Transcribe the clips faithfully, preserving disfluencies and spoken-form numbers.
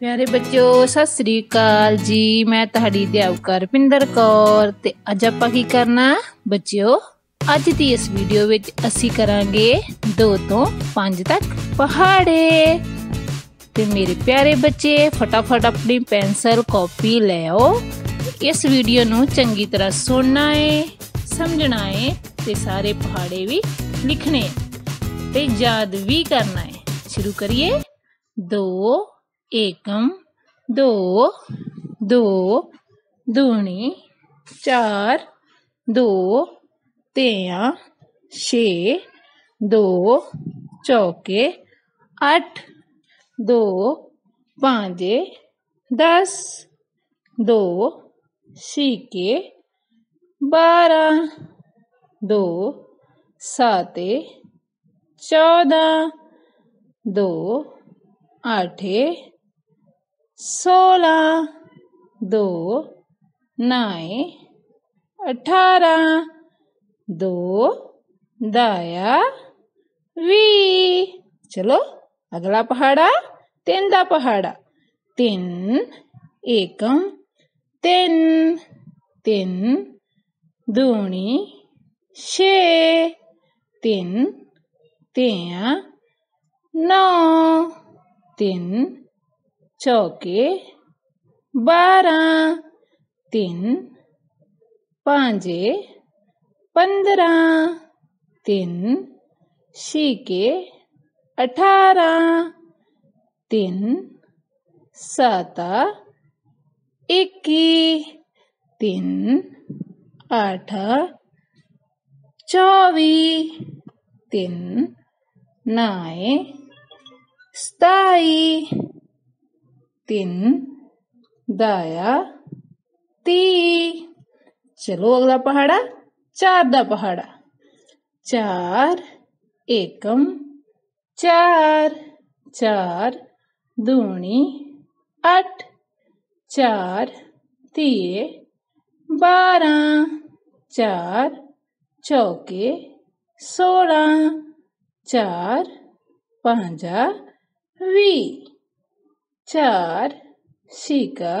प्यारे बच्चों सत श्री अकाल जी। मैं तुहाडी अध्यापक रविंदर कौर ते अज आपां की करना बच्चों, अज दी इस वीडियो विच असीं करांगे दो तो पांच तक पहाड़े। ते मेरे प्यारे बच्चे फटाफट अपनी पेंसिल कॉपी ले आओ। इस वीडियो नूं चंगी तरह सुनना है, समझना है ते सारे पहाड़े भी लिखने ते याद भी करना है। शुरू करिए। दो एकम दो, दो दूनी चार, दो तेया छे, दो चौके अठ, दो पांजे दस, दो छीके बारह, दो साते चौदह, दो आठे सोलह, दो नाए अठारह, दो दाया वी। चलो अगला पहाड़ा तीन दा पहाड़ा। तीन एकम तीन, तीन दूनी छे, तीन तेया नौ, तीन चौके बारह, तीन पांजे पंद्रह, तीन छीके अठारह, तीन साता इक्की, तीन आठ चौबीस, तीन नाए सताई, तीन दाया ती। चलो अगला पहाड़ा चार दा पहाड़ा। चार एकम चार, चार दूनी अठ, चार तीए बारह, चार चौके सोलह, चार पांजा वी, चार छीका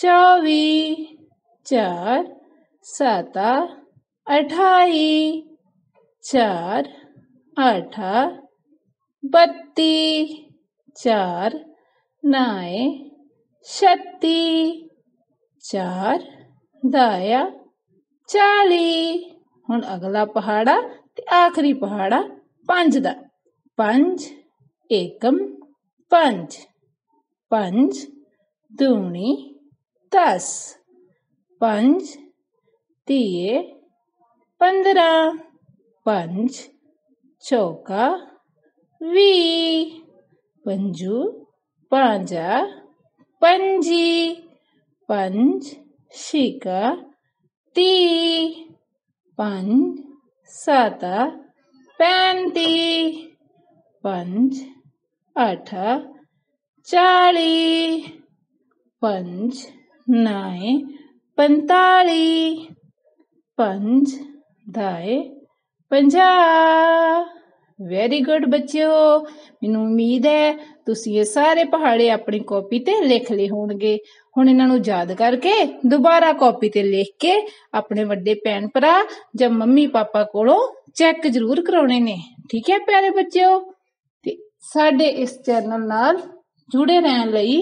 चौबीस, चार साता अठाई, चार आठा बत्ती, चार नाए छत्ती, चार दाया चाली। हुण अगला पहाड़ा ते आखिरी पहाड़ा पांच दा। पांच एकम पांच, पांच दूनी दस, पांच तीए पंद्रह, पांच चौका वी, पंजू पांजा पंजी, पंज छीका ती, पंज साता पैंती, पंज आठा चाली, पंज नाए पंताली, पंज दाए पंजा। वेरी गुड बच्चों, मैनू उम्मीद है तुसीं ये सारे पहाड़े अपनी कॉपी ते लिख लए होणगे। हुण इन्हां नू याद करके दुबारा कॉपी ते लिख के अपने वड्डे भैण भरा जां मम्मी पापा कोलों चेक जरूर कराउणे ने। ठीक है प्यारे बच्चों, ते साडे इस चैनल नाल जुड़े रहण लई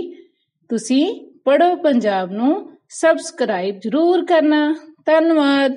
तुसीं पढ़ो पंजाब नू सबसक्राइब जरूर करना। धन्नवाद।